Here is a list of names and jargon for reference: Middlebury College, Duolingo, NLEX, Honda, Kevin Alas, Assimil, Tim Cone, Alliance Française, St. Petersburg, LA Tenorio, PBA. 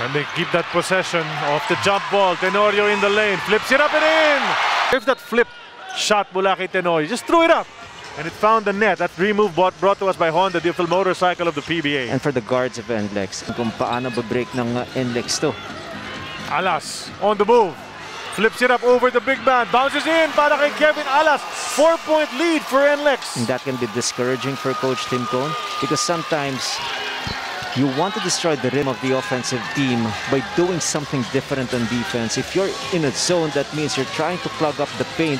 And they keep that possession of the jump ball. Tenorio in the lane, flips it up and in! If that flip shot mula kay Tenorio, just threw it up. And it found the net. That remove brought to us by Honda, the motorcycle of the PBA. And for the guards of NLEX, kung paano ba-break ng NLEX to. Alas on the move. Flips it up over the big man. Bounces in para kay Kevin Alas. 4-point lead for NLEX. And that can be discouraging for Coach Tim Cone, because sometimes you want to destroy the rim of the offensive team by doing something different on defense. If you're in a zone, that means you're trying to clog up the paint.